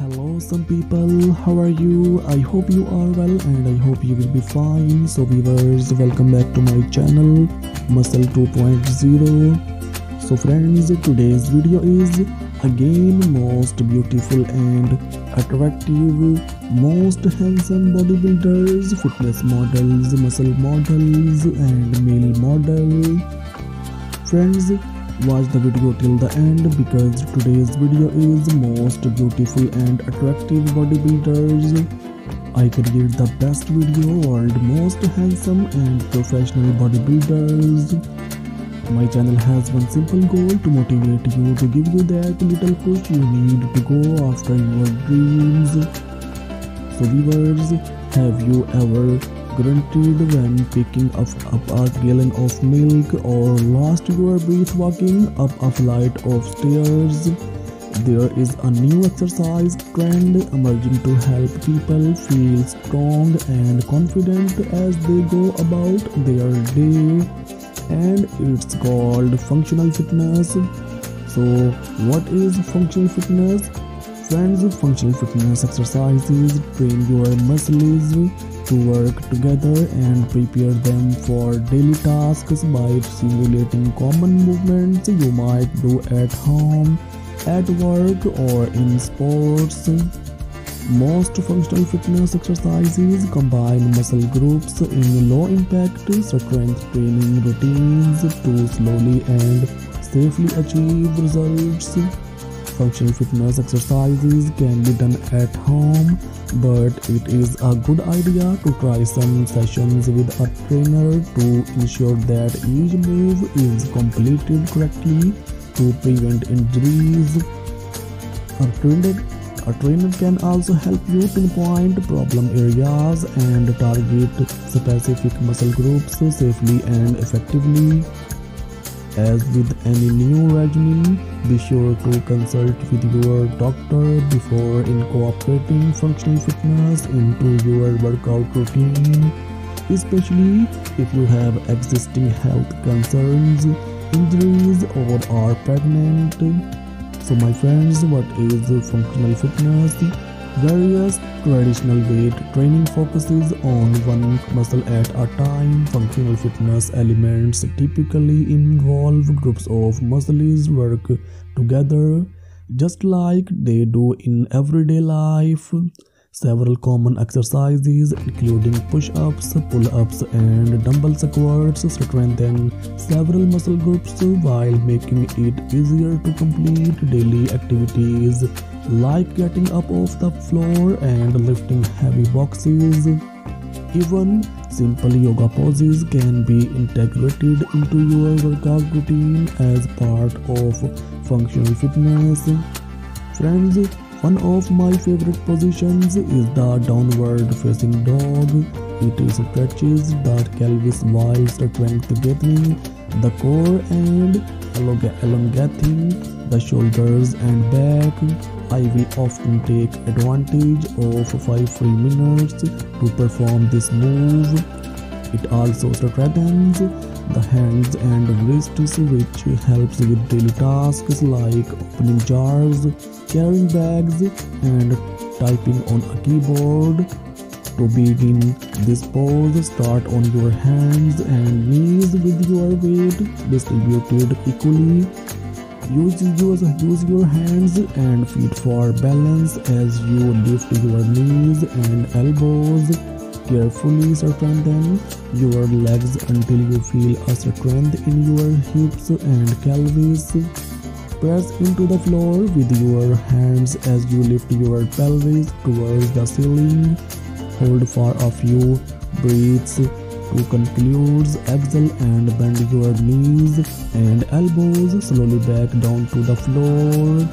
Hello some people, how are you? I hope you are well and I hope you will be fine. So viewers, welcome back to my channel Muscle 2.0. So friends, today's video is again most beautiful and attractive, most handsome bodybuilders, fitness models, muscle models and male model. Friends, watch the video till the end because today's video is most beautiful and attractive bodybuilders. I create the best video world most handsome and professional bodybuilders. My channel has one simple goal to motivate you, to give you that little push you need to go after your dreams. So viewers, have you ever grunted when picking up a gallon of milk or lost your breath walking up a flight of stairs? There is a new exercise trend emerging to help people feel strong and confident as they go about their day, and it's called functional fitness. So what is functional fitness? Friends, functional fitness exercises train your muscles to work together and prepare them for daily tasks by simulating common movements you might do at home, at work or in sports. Most functional fitness exercises combine muscle groups in low-impact strength training routines to slowly and safely achieve results. Functional fitness exercises can be done at home, but it is a good idea to try some sessions with a trainer to ensure that each move is completed correctly to prevent injuries. A trainer can also help you pinpoint problem areas and target specific muscle groups safely and effectively. As with any new regimen, be sure to consult with your doctor before incorporating functional fitness into your workout routine, especially if you have existing health concerns, injuries or are pregnant. So my friends, what is functional fitness? Various traditional weight training focuses on one muscle at a time. Functional fitness elements typically involve groups of muscles work together, just like they do in everyday life. Several common exercises including push-ups, pull-ups and dumbbell squats strengthen several muscle groups while making it easier to complete daily activities like getting up off the floor and lifting heavy boxes. Even simple yoga poses can be integrated into your workout routine as part of functional fitness. Friends, one of my favorite positions is the downward facing dog. It stretches the pelvis while strengthening the core and elongating the shoulders and back. I will often take advantage of 5 free minutes to perform this move. It also strengthens the hands and wrists, which helps with daily tasks like opening jars, carrying bags and typing on a keyboard. To begin this pose, start on your hands and knees with your weight distributed equally. Use your hands and feet for balance as you lift your knees and elbows. Carefully strengthen your legs until you feel a strength in your hips and pelvis. Press into the floor with your hands as you lift your pelvis towards the ceiling. Hold for a few breaths to conclude. Exhale and bend your knees and elbows slowly back down to the floor.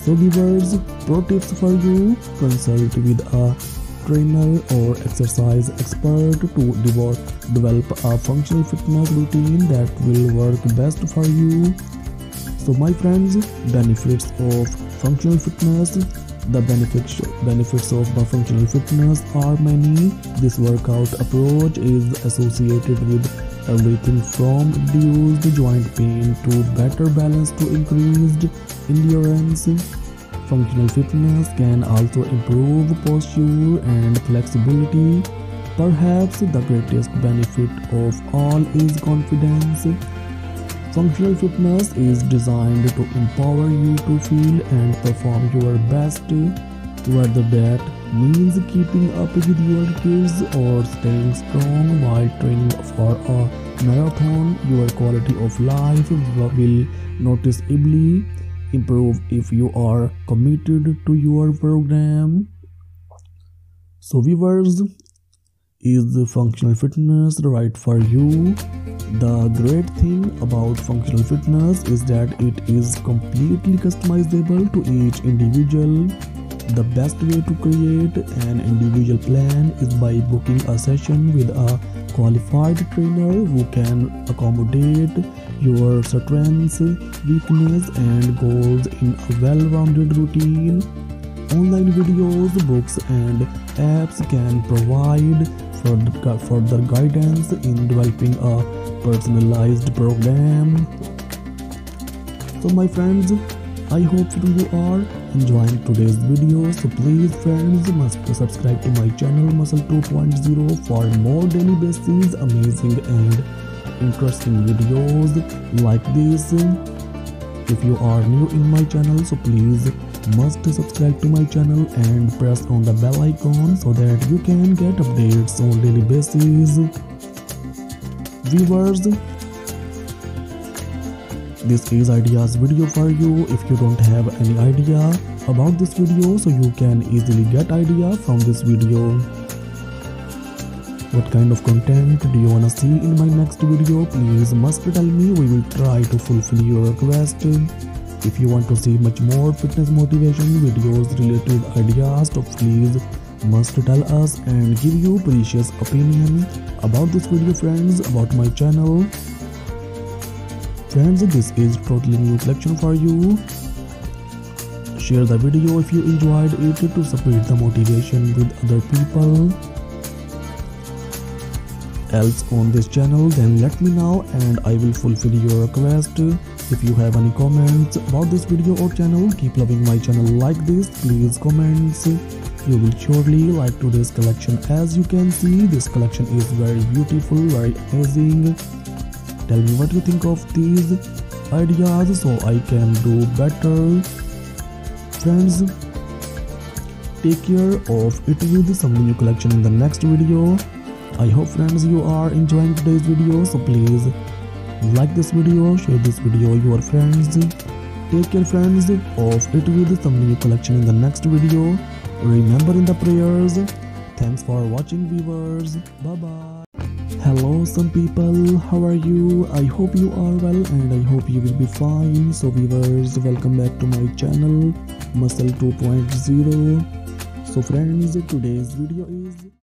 So viewers, pro tips for you: consult with a trainer or exercise expert to develop a functional fitness routine that will work best for you. So my friends, benefits of functional fitness. The benefits of the functional fitness are many. This workout approach is associated with everything from reduced joint pain to better balance to increased endurance. functional fitness can also improve posture and flexibility. Perhaps the greatest benefit of all is confidence. Functional fitness is designed to empower you to feel and perform your best, whether that means keeping up with your kids or staying strong while training for a marathon. Your quality of life will noticeably improve if you are committed to your program. So viewers, is functional fitness right for you? The great thing about functional fitness is that it is completely customizable to each individual. The best way to create an individual plan is by booking a session with a qualified trainer who can accommodate your strengths, weaknesses, and goals in a well-rounded routine. Online videos, books, and apps can provide further guidance in developing a personalized program. So my friends, I hope you are enjoying today's video. So please friends, must subscribe to my channel Muscle 2.0 for more daily basis amazing and interesting videos like this. If you are new in my channel, so please must subscribe to my channel and press on the bell icon so that you can get updates on daily basis. Viewers, this is ideas video for you. If you don't have any idea about this video, so you can easily get idea from this video. What kind of content do you wanna see in my next video? Please must tell me, we will try to fulfill your request. If you want to see much more fitness motivation videos related ideas, so please must tell us and give you precious opinion about this video friends, about my channel. Friends, this is totally new collection for you. Share the video if you enjoyed it to spread the motivation with other people else on this channel. Then let me know and I will fulfill your request. If you have any comments about this video or channel, keep loving my channel like this. Please comments. You will surely like today's collection. As you can see, this collection is very beautiful, very amazing. Tell me what you think of these ideas so I can do better. Friends, take care of it with some new collection in the next video. I hope friends you are enjoying today's video, so please like this video, share this video your friends. Take care friends of it with some new collection in the next video. Remember in the prayers. Thanks for watching viewers. Bye bye. Hello some people, how are you? I hope you are well and I hope you will be fine. So viewers, welcome back to my channel Muscle 2.0. So friends, today's video is